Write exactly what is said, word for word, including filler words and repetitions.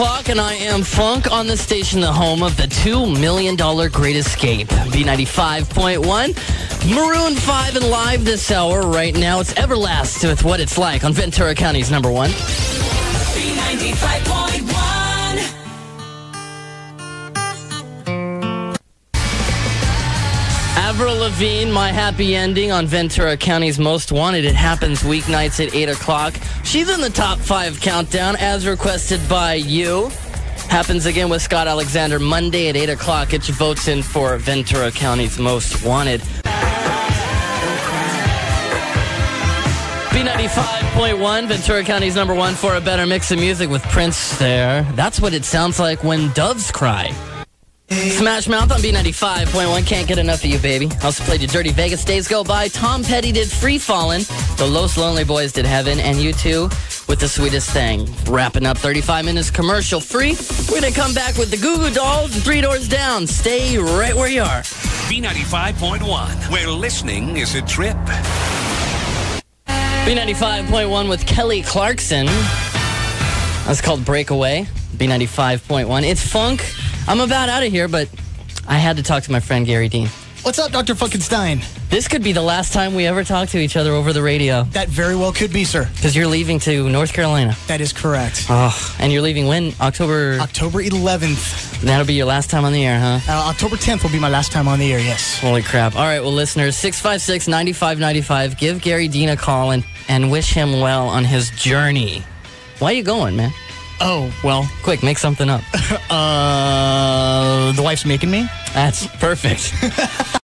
o'clock, and I am Funk on the station, the home of the two million dollars Great Escape. B ninety-five point one, Maroon five and live this hour. Right now, it's Everlast with What It's Like on Ventura County's number one. B ninety-five point one. Avril Lavigne, My Happy Ending on Ventura County's Most Wanted. It happens weeknights at eight o'clock. She's in the top five countdown as requested by you. Happens again with Scott Alexander Monday at eight o'clock. Get your votes in for Ventura County's Most Wanted. B ninety-five point one, Ventura County's number one for a better mix of music with Prince there. That's what it sounds like when doves cry. Smash Mouth on B ninety-five point one. Can't get enough of you, baby. Also played you Dirty Vegas, Days Go By. Tom Petty did Free Fallin'. The Los Lonely Boys did Heaven. And U two with The Sweetest Thing. Wrapping up thirty-five minutes commercial free. We're going to come back with the Goo Goo Dolls and Three Doors Down. Stay right where you are. B ninety-five point one, where listening is a trip. B ninety-five point one with Kelly Clarkson. That's called Breakaway. B ninety-five point one. It's funk. I'm about out of here, but I had to talk to my friend Gary Dean. What's up, Doctor Funkenstein? This could be the last time we ever talk to each other over the radio. That very well could be, sir. Because you're leaving to North Carolina. That is correct. Oh, and you're leaving when? October... October eleventh. That'll be your last time on the air, huh? Uh, October tenth will be my last time on the air, yes. Holy crap. All right, well, listeners, six five six, nine five nine five. Give Gary Dean a call and, and wish him well on his journey. Why are you going, man? Oh, well. Quick, make something up. uh, the wife's making me? That's perfect.